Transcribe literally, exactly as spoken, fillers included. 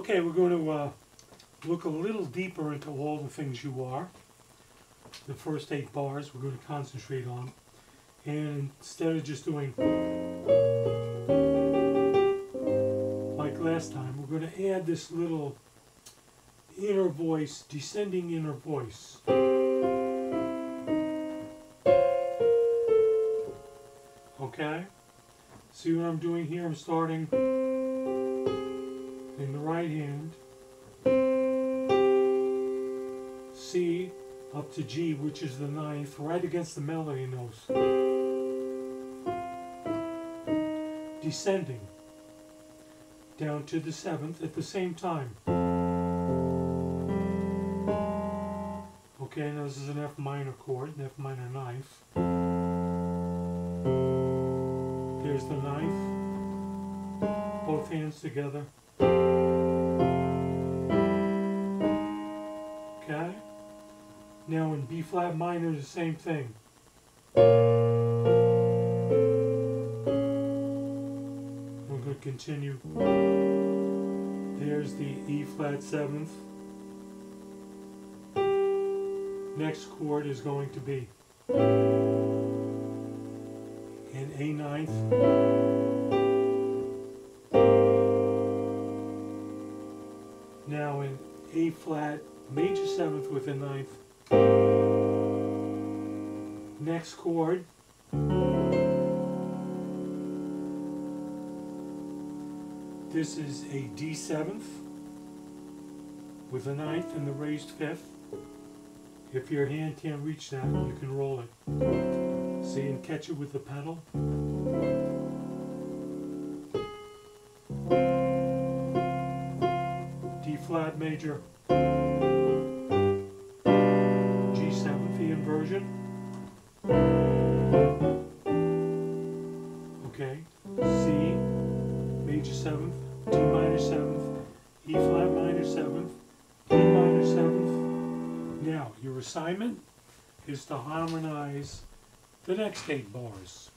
Okay, we're going to uh, look a little deeper into All the Things You Are. The first eight bars we're going to concentrate on. And instead of just doing like last time, we're going to add this little inner voice, descending inner voice. Okay? See what I'm doing here? I'm starting in the right hand, C up to G, which is the ninth, right against the melody notes. Descending down to the seventh at the same time. Okay, now this is an F minor chord, an F minor ninth. There's the ninth, both hands together. Okay? Now in B flat minor, the same thing. We're going to continue. There's the E flat seventh. Next chord is going to be an A ninth. Now in A flat major seventh with a ninth. Next chord. This is a D seventh with a ninth and the raised fifth. If your hand can't reach that, you can roll it. See, and catch it with the pedal. D flat major. G seventh, the inversion. Okay. C major seventh, D minor seventh, E flat minor seventh, D minor seventh. Now, your assignment is to harmonize the next eight bars.